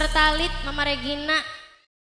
Pertalit Mama Regina.